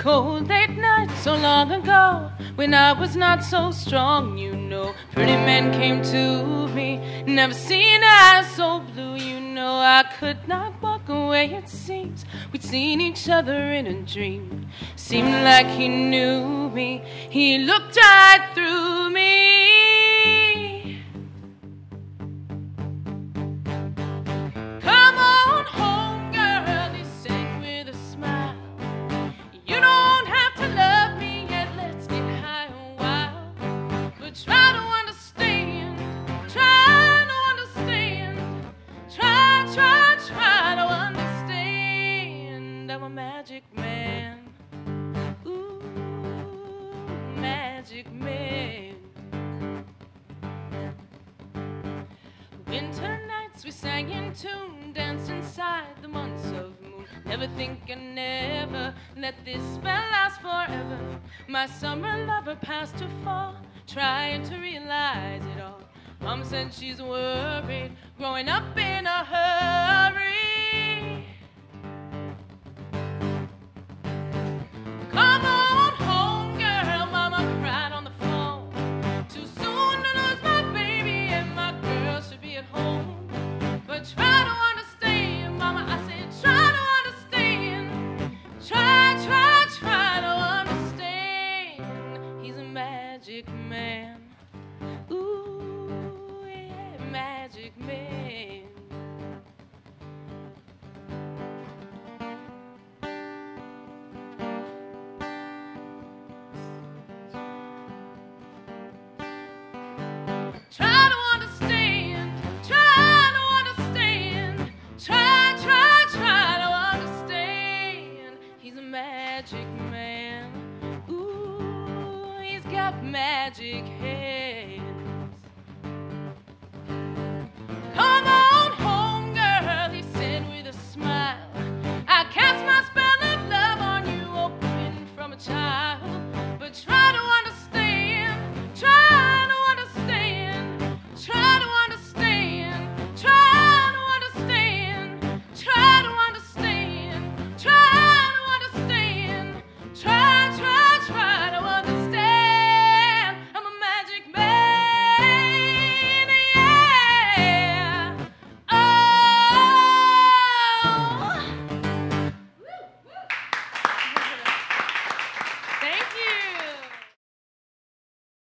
cold late night so long ago, when I was not so strong, you know. Pretty men came to me, never seen eyes so blue, you know. I could not walk away, it seems. We'd seen each other in a dream. Seemed like he knew me, he looked right through me. Come on home, I'm a magic man. Ooh, magic man. Winter nights we sang in tune, danced inside the months of moon. Never thinking, never let this spell last forever. My summer lover passed to fall, trying to realize it all. Mom said she's worried, growing up in a hurry.